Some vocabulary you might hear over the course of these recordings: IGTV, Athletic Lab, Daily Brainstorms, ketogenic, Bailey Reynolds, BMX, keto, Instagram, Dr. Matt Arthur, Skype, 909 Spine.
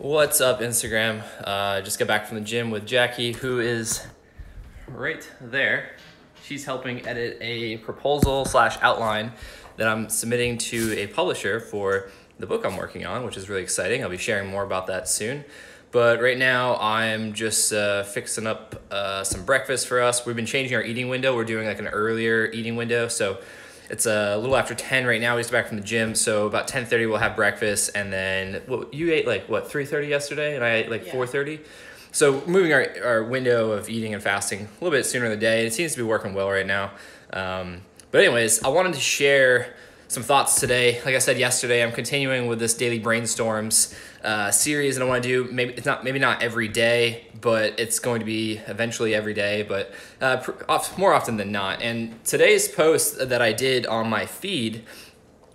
What's up, Instagram? Just got back from the gym with Jackie, who is right there. She's helping edit a proposal / outline that I'm submitting to a publisher for the book I'm working on, which is really exciting. I'll be sharing more about that soon. But right now I'm just fixing up some breakfast for us. We've been changing our eating window. We're doing like an earlier eating window. So it's a little after 10 right now. We just got back from the gym. So about 10:30 we'll have breakfast. And then you ate like what, 3:30 yesterday? And I ate like 4:30. So moving our window of eating and fasting a little bit sooner in the day. It seems to be working well right now. But anyways, I wanted to share some thoughts today. Like I said yesterday, I'm continuing with this Daily Brainstorms series, and I want to do, maybe not every day, but it's going to be eventually every day, but more often than not. And today's post that I did on my feed,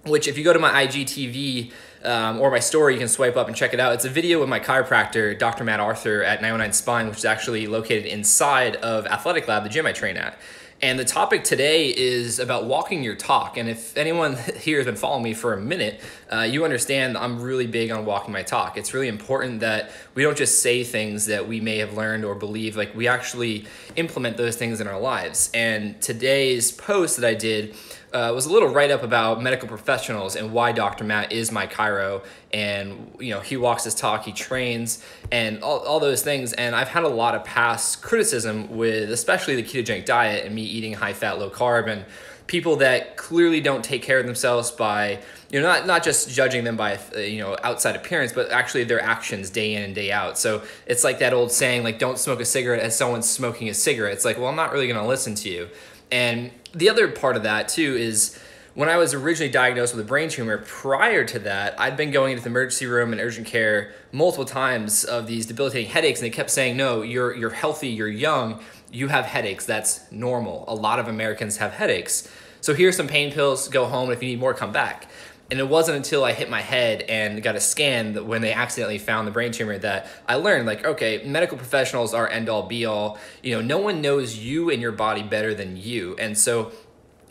which if you go to my IGTV or my story, you can swipe up and check it out. It's a video with my chiropractor, Dr. Matt Arthur at 909 Spine, which is actually located inside of Athletic Lab, the gym I train at. And the topic today is about walking your talk. And if anyone here has been following me for a minute, you understand I'm really big on walking my talk. It's really important that we don't just say things that we may have learned or believe, like we actually implement those things in our lives. And today's post that I did was a little write-up about medical professionals and why Dr. Matt is my chiro. And you know, he walks his talk, he trains, and all those things. And I've had a lot of past criticism with especially the ketogenic diet and me eating high fat, low carb, and people that clearly don't take care of themselves by, you know, not just judging them by, you know, outside appearance, but actually their actions day in and day out. So it's like that old saying, like, don't smoke a cigarette as someone's smoking a cigarette. It's like, well, I'm not really gonna listen to you. And the other part of that too is, when I was originally diagnosed with a brain tumor, prior to that, I'd been going into the emergency room and urgent care multiple times of these debilitating headaches, and they kept saying, no, you're healthy, you're young, you have headaches, that's normal. A lot of Americans have headaches. So here's some pain pills, go home, and if you need more, come back. And it wasn't until I hit my head and got a scan that when they accidentally found the brain tumor that I learned, like, okay, medical professionals are end all be all. You know, no one knows you and your body better than you. And so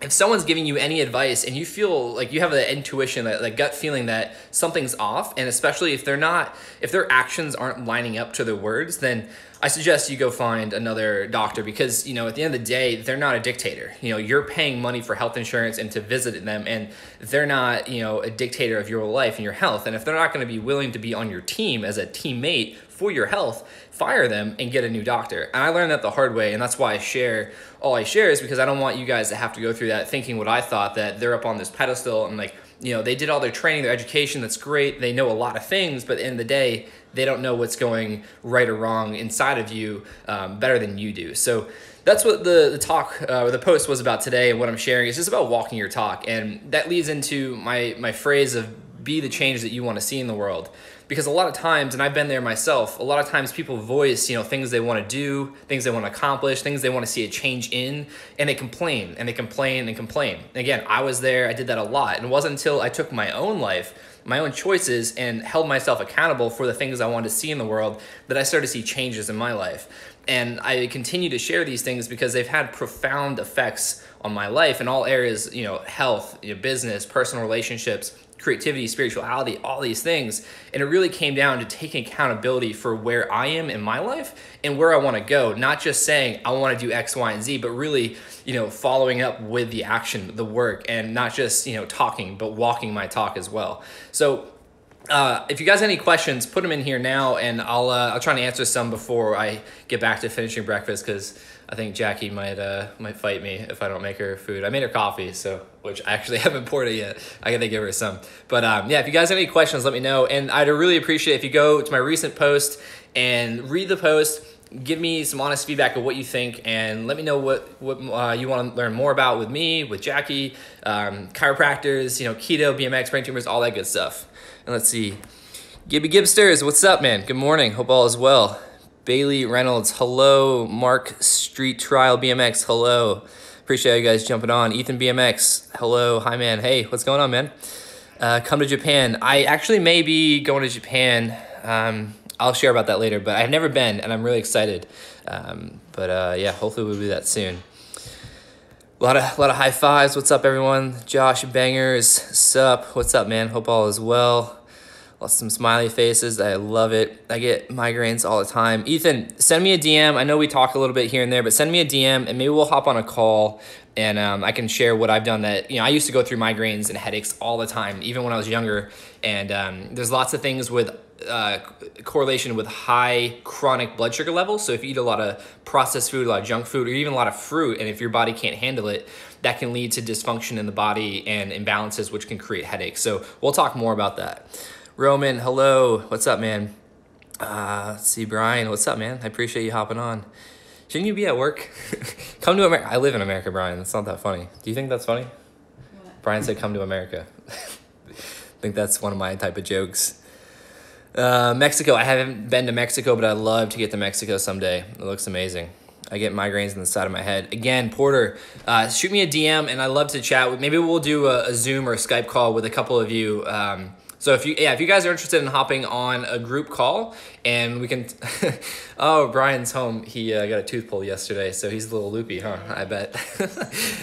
if someone's giving you any advice and you feel like you have the intuition, that gut feeling that something's off, and especially if they're not, if their actions aren't lining up to their words, then I suggest you go find another doctor, because, you know, at the end of the day, they're not a dictator. You know, you're paying money for health insurance and to visit them, and they're not, you know, a dictator of your life and your health. And if they're not going to be willing to be on your team as a teammate for your health, fire them and get a new doctor. And I learned that the hard way, and that's why I share all I share, is because I don't want you guys to have to go through that thinking what I thought, that they're up on this pedestal and like, you know, they did all their training, their education, that's great, they know a lot of things, but at the end of the day, they don't know what's going right or wrong inside of you better than you do. So that's what the talk or the post was about today, and what I'm sharing is just about walking your talk. And that leads into my phrase of be the change that you want to see in the world. Because a lot of times, and I've been there myself, a lot of times people voice, you know, things they want to do, things they want to accomplish, things they want to see a change in, and they complain and they complain and complain. Again, I was there, I did that a lot. And it wasn't until I took my own life, my own choices, and held myself accountable for the things I wanted to see in the world that I started to see changes in my life. And I continue to share these things because they've had profound effects on my life in all areas, you know, health, you know, business, personal relationships, creativity, spirituality, all these things. And it really came down to taking accountability for where I am in my life and where I want to go, not just saying I want to do X, Y, and Z, but really, you know, following up with the action, the work, and not just, you know, talking, but walking my talk as well. So if you guys have any questions, put them in here now, and I'll try to answer some before I get back to finishing breakfast, because I think Jackie might fight me if I don't make her food. I made her coffee, so, which I actually haven't poured it yet. I gotta give her some. But yeah, if you guys have any questions, let me know. And I'd really appreciate if you go to my recent post and read the post, give me some honest feedback of what you think, and let me know what you want to learn more about with me, with Jackie, chiropractors, you know, keto, BMX, brain tumors, all that good stuff. And let's see, Gibby Gibsters, what's up, man? Good morning, hope all is well. Bailey Reynolds, hello. Mark Street Trial BMX, hello. Appreciate you guys jumping on. Ethan BMX, hello. Hi, man. Hey, what's going on, man? Come to Japan. I actually may be going to Japan. I'll share about that later, but I've never been, and I'm really excited. Yeah, hopefully we'll do that soon. A lot of high fives. What's up, everyone? Josh Bangers, sup? What's up, man? Hope all is well. some smiley faces. I love it. I get migraines all the time. Ethan, send me a DM. I know we talk a little bit here and there, but send me a DM and maybe we'll hop on a call and I can share what I've done that, you know, I used to go through migraines and headaches all the time, even when I was younger. And there's lots of things with correlation with high chronic blood sugar levels. So if you eat a lot of processed food, a lot of junk food, or even a lot of fruit, and if your body can't handle it, that can lead to dysfunction in the body and imbalances, which can create headaches. So we'll talk more about that. Roman, hello. What's up, man? Let's see, Brian, what's up, man? I appreciate you hopping on. Shouldn't you be at work? Come to America. I live in America, Brian. That's not that funny. Do you think that's funny? What? Brian said, come to America. I think that's one of my type of jokes. Mexico. I haven't been to Mexico, but I'd love to get to Mexico someday. It looks amazing. I get migraines on the side of my head. Again, Porter, shoot me a DM and I'd love to chat. Maybe we'll do a Zoom or a Skype call with a couple of you. So if you guys are interested in hopping on a group call and we can, oh, Brian's home. He got a tooth pulled yesterday, so he's a little loopy, huh? I bet.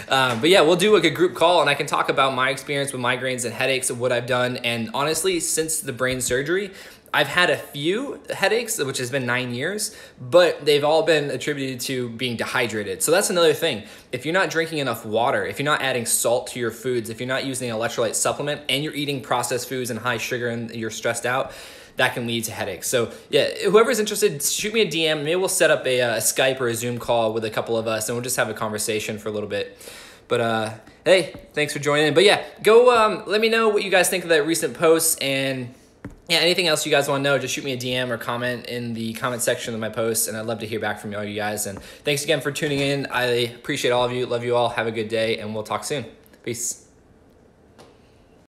But yeah, we'll do like a group call and I can talk about my experience with migraines and headaches and what I've done. And honestly, since the brain surgery, I've had a few headaches, which has been 9 years, but they've all been attributed to being dehydrated. So that's another thing. If you're not drinking enough water, if you're not adding salt to your foods, if you're not using an electrolyte supplement and you're eating processed foods and high sugar and you're stressed out, that can lead to headaches. So yeah, whoever's interested, shoot me a DM. Maybe we'll set up a Skype or a Zoom call with a couple of us and we'll just have a conversation for a little bit. But hey, thanks for joining. But yeah, go let me know what you guys think of that recent post and yeah, anything else you guys want to know, just shoot me a DM or comment in the comment section of my posts, and I'd love to hear back from all you guys. And thanks again for tuning in. I appreciate all of you. Love you all. Have a good day, and we'll talk soon. Peace.